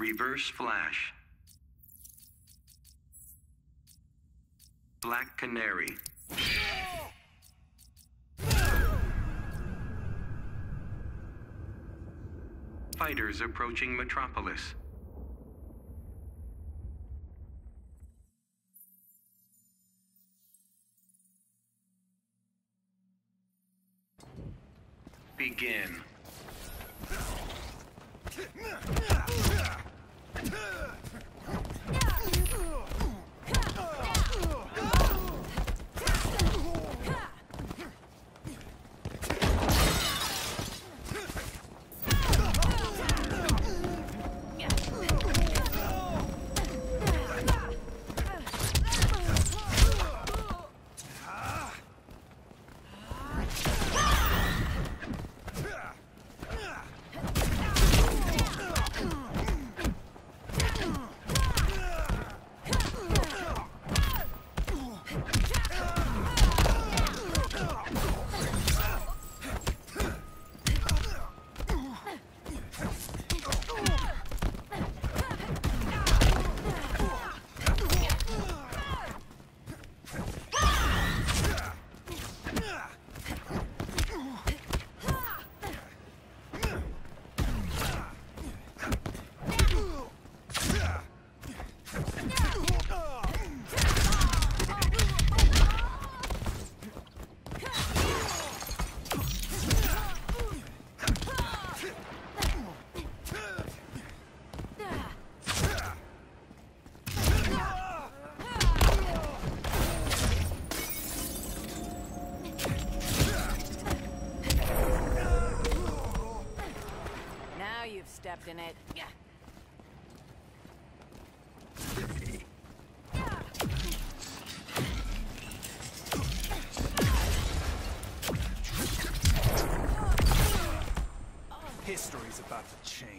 Reverse Flash, Black Canary, fighters approaching Metropolis. Begin. Stepped in it. Yeah. History's about to change.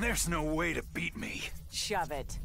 There's no way to beat me. Shove it.